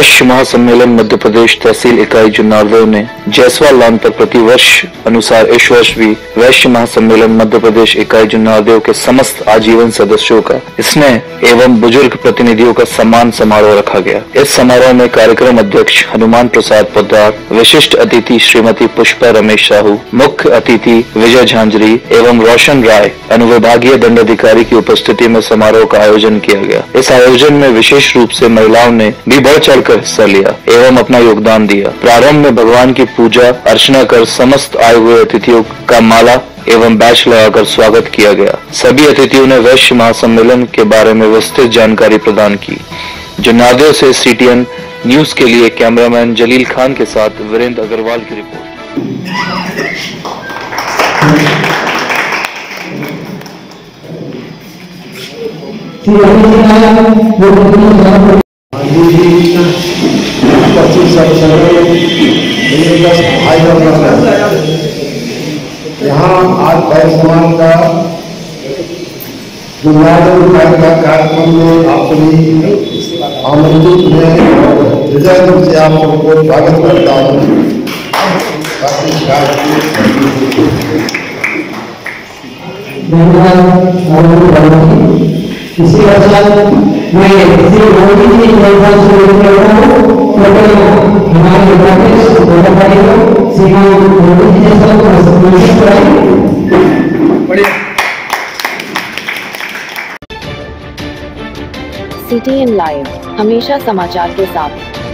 वैश्य महासम्मेलन मध्य प्रदेश तहसील इकाई जुन्नारदेव ने जैसवाल लान पर प्रतिवर्ष अनुसार इस वर्ष भी वैश्य महासम्मेलन मध्य प्रदेश इकाई जुन्नारदेव के समस्त आजीवन सदस्यों का स्नेह एवं बुजुर्ग प्रतिनिधियों का सम्मान समारोह रखा गया। इस समारोह में कार्यक्रम अध्यक्ष हनुमान प्रसाद पोद्दार, विशिष्ट अतिथि श्रीमती पुष्पा रमेश साहू, मुख्य अतिथि विजय झांझरी एवं रोशन राय अनुविभागीय दंडाधिकारी की उपस्थिति में समारोह का आयोजन किया गया। इस आयोजन में विशेष रूप से महिलाओं ने भी बढ़ चढ़कर हिस्सा लिया एवं अपना योगदान दिया। प्रारंभ में भगवान की पूजा अर्चना कर समस्त आए हुए अतिथियों का माला एवं बैच लगाकर स्वागत किया गया। सभी अतिथियों ने वैश्य महासम्मेलन के बारे में विस्तृत जानकारी प्रदान की। जुन्नारदेव से CTN न्यूज के लिए कैमरामैन जलील खान के साथ वीरेंद्र अग्रवाल की रिपोर्ट। यहाँ आज आयुष्मान का कार्यक्रम में आप सभी आमंत्रित हैं। हृदय रूप से आप सबको स्वागत करता हूँ। इसी CTN लाइव, हमेशा समाचार के साथ।